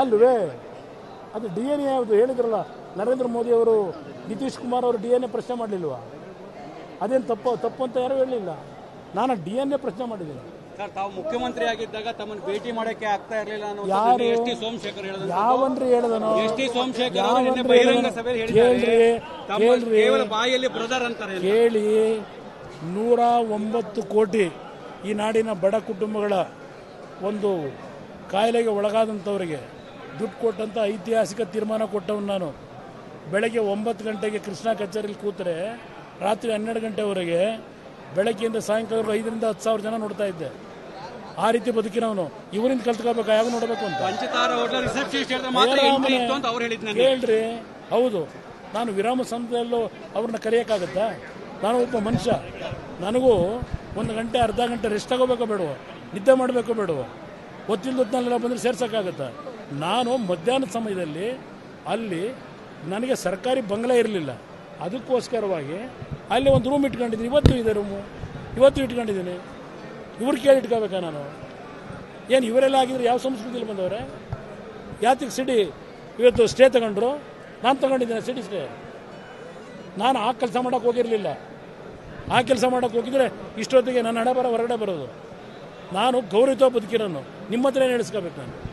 ಅಲ್ವೇ ಅದು DNA ಯಾವುದು ಹೇಳಿದ್ರಲ್ಲ, ನರೇಂದ್ರ ಮೋದಿ ಅವರು ನಿತೀಶ್ ಕುಮಾರ್ ಅವರು DNA ಪ್ರಶ್ನೆ ಮಾಡಲಿಲ್ವಾ? ಅದೇನು ತಪ್ಪು ಅಂತ ಯಾರು ಹೇಳಲಿಲ್ಲ. ನಾನು DNA ಪ್ರಶ್ನೆ ಮಾಡಿದ್ದೀನಿ. ಸರ್, ತಾವು ಮುಖ್ಯಮಂತ್ರಿ ಆಗಿದ್ದಾಗ ತಮ್ಮನ್ನು ಭೇಟಿ ಮಾಡೋಕೆ ಆಗ್ತಾ ಇರಲಿಲ್ಲ ಅನ್ನೋದು ಎಸ್ಟಿ ಸೋಮಶೇಖರ್ ಹೇಳಿದ್ರು. ಯಾವನ್ರಿ ಹೇಳಿದನು? ಎಸ್ಟಿ ಸೋಮಶೇಖರ್ ಅವರು ನಿನ್ನೆ ಬಹಿರಂಗ ಸಭೆಯಲ್ಲಿ ಹೇಳಿದ್ದಾರೆ. ತಮ್ಮ ಕೇವಲ ಬಾಯಲ್ಲಿ ಬ್ರದರ್ ಅಂತಾರೆ. ಕೇಳಿ, 109 ಕೋಟಿ ಈ ನಾಡಿನ ಬಡ ಕುಟುಂಬಗಳ ಒಂದು ಕಾಯಿಲೆಗೆ ಒಳಗಾದಂಥವರಿಗೆ ದುಡ್ಡು ಕೊಟ್ಟಂಥ ಐತಿಹಾಸಿಕ ತೀರ್ಮಾನ ಕೊಟ್ಟವನು ನಾನು. ಬೆಳಗ್ಗೆ 9 ಗಂಟೆಗೆ ಕೃಷ್ಣಾ ಕಚೇರಿಯಲ್ಲಿ ಕೂತರೆ ರಾತ್ರಿ 12 ಗಂಟೆವರೆಗೆ ಬೆಳಗ್ಗೆಯಿಂದ ಸಾಯಂಕಾಲ 5,000 to 10,000 ಜನ ನೋಡ್ತಾ ಇದ್ದೆ. ಆ ರೀತಿ ಬದುಕಿನವನು ಇವರಿಂದ ಕಲ್ತ್ಕೋಬೇಕು, ಯಾವಾಗ ನೋಡಬೇಕು ಅಂತ ಹೇಳ್ರಿ. ಹೌದು, ನಾನು ವಿರಾಮ ಸಮಯದಲ್ಲೂ ಅವ್ರನ್ನ ಕರೆಯೋಕ್ಕಾಗತ್ತಾ? ನಾನು ಒಬ್ಬ ಮನುಷ್ಯ, ನನಗೂ 1 ಗಂಟೆ ಅರ್ಧ ಗಂಟೆ ರೆಸ್ಟ್ ಆಗೋಬೇಕೋ ಬೇಡವೋ, ನಿದ್ದೆ ಮಾಡಬೇಕೋ ಬೇಡವೋ, ಹೊತ್ತಿಲ್ದೊತ್ತಿನಲ್ಲೆಲ್ಲ ಬಂದರೆ ಸೇರ್ಸೋಕ್ಕಾಗತ್ತಾ? ನಾನು ಮಧ್ಯಾಹ್ನದ ಸಮಯದಲ್ಲಿ ಅಲ್ಲಿ ನನಗೆ ಸರ್ಕಾರಿ ಬಂಗಲೆ ಇರಲಿಲ್ಲ, ಅದಕ್ಕೋಸ್ಕರವಾಗಿ ಅಲ್ಲಿ ಒಂದು ರೂಮ್ ಇಟ್ಕೊಂಡಿದ್ದೀನಿ. ಇವತ್ತು ಇದೆ ರೂಮು, ಇವತ್ತು ಇಟ್ಕೊಂಡಿದ್ದೀನಿ. ಇವ್ರು ಕೇಳಿ ಇಟ್ಕೋಬೇಕಾ ನಾನು? ಏನು ಇವರೆಲ್ಲ ಆಗಿದ್ರೆ ಯಾವ ಸಂಸ್ಕೃತಿಯಲ್ಲಿ ಬಂದವ್ರೆ? ಯಾತಕ್ಕೆ ಸಿಡಿ ಇವತ್ತು ಸ್ಟೇ ತಗೊಂಡ್ರು? ನಾನು ತಗೊಂಡಿದ್ದೇನೆ ಸಿಡಿ ಸ್ಟೇ. ನಾನು ಆ ಕೆಲಸ ಮಾಡೋಕ್ಕೆ ಹೋಗಿರಲಿಲ್ಲ. ಆ ಕೆಲಸ ಮಾಡೋಕ್ಕೆ ಹೋಗಿದ್ರೆ ಇಷ್ಟೊತ್ತಿಗೆ ನನ್ನ ಹಣೆ ಬರ ಹೊರಗಡೆ ಬರೋದು. ನಾನು ಗೌರವಿತ ಬದುಕಿರೋನು. ನಿಮ್ಮ ಹತ್ರ ಏನು ಹೇಳಿಸ್ಕೋಬೇಕು ನಾನು?